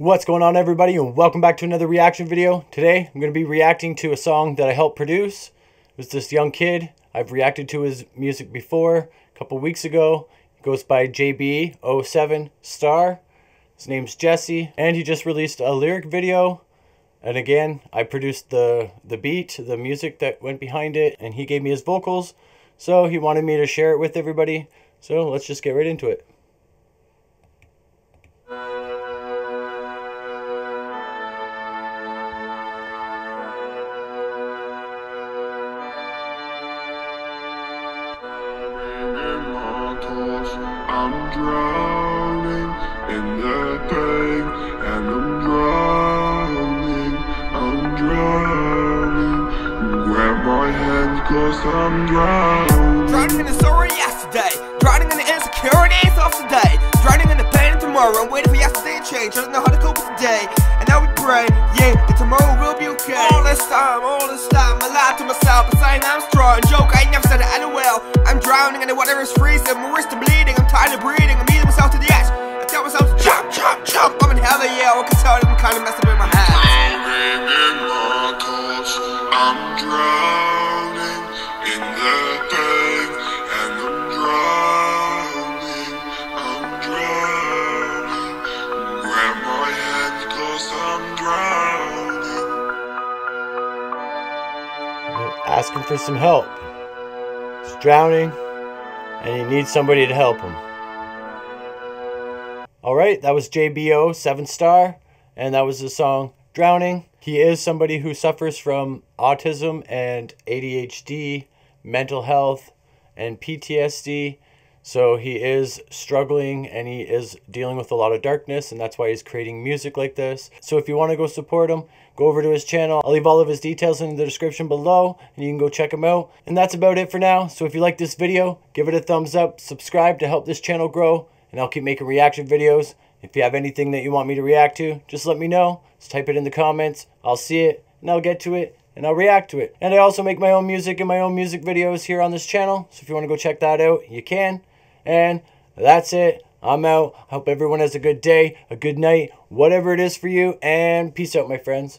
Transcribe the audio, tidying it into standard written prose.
What's going on, everybody, and welcome back to another reaction video. Today I'm going to be reacting to a song that I helped produce. It was this young kid. I've reacted to his music before a couple weeks ago. He goes by jb07star. His name's Jesse, and he just released a lyric video, and again I produced the beat, the music that went behind it, and he gave me his vocals, so he wanted me to share it with everybody. So let's just get right into it. I'm drowning in the pain, and I'm drowning. Grab my hand, cause I'm drowning. Drowning in the sorrow yesterday, drowning in the insecurities of today, drowning in the pain of tomorrow. I'm waiting for yesterday to change, I don't know how to cope with today. And now we pray, yeah, that tomorrow will be okay. All this time, I lied to myself, I saying I'm strong, joke, I never said it, I know well. I'm drowning in the water is freezing, my wrists are bleeding, I'm tired of breathing, I'm eating myself to the edge. I tell myself to jump, jump, jump, I'm in hell, yeah, I can tell that I'm kinda messed up in my head. Drowning in my thoughts, I'm drowning in the pain, and I'm drowning. Grab my hand, cause I'm drowning. They're asking for some help. He's drowning, and he needs somebody to help him. Alright, that was jb07star, and that was the song Drowning. He is somebody who suffers from autism and ADHD, mental health, and PTSD. So he is struggling, and he is dealing with a lot of darkness, and that's why he's creating music like this. So if you want to go support him, go over to his channel. I'll leave all of his details in the description below, and you can go check him out. And that's about it for now. So if you like this video, give it a thumbs up, subscribe to help this channel grow, and I'll keep making reaction videos. If you have anything that you want me to react to, just let me know. Just type it in the comments. I'll see it, and I'll get to it, and I'll react to it. And I also make my own music and my own music videos here on this channel. So if you want to go check that out, you can. And that's it. I'm out. I hope everyone has a good day, a good night, whatever it is for you. And peace out, my friends.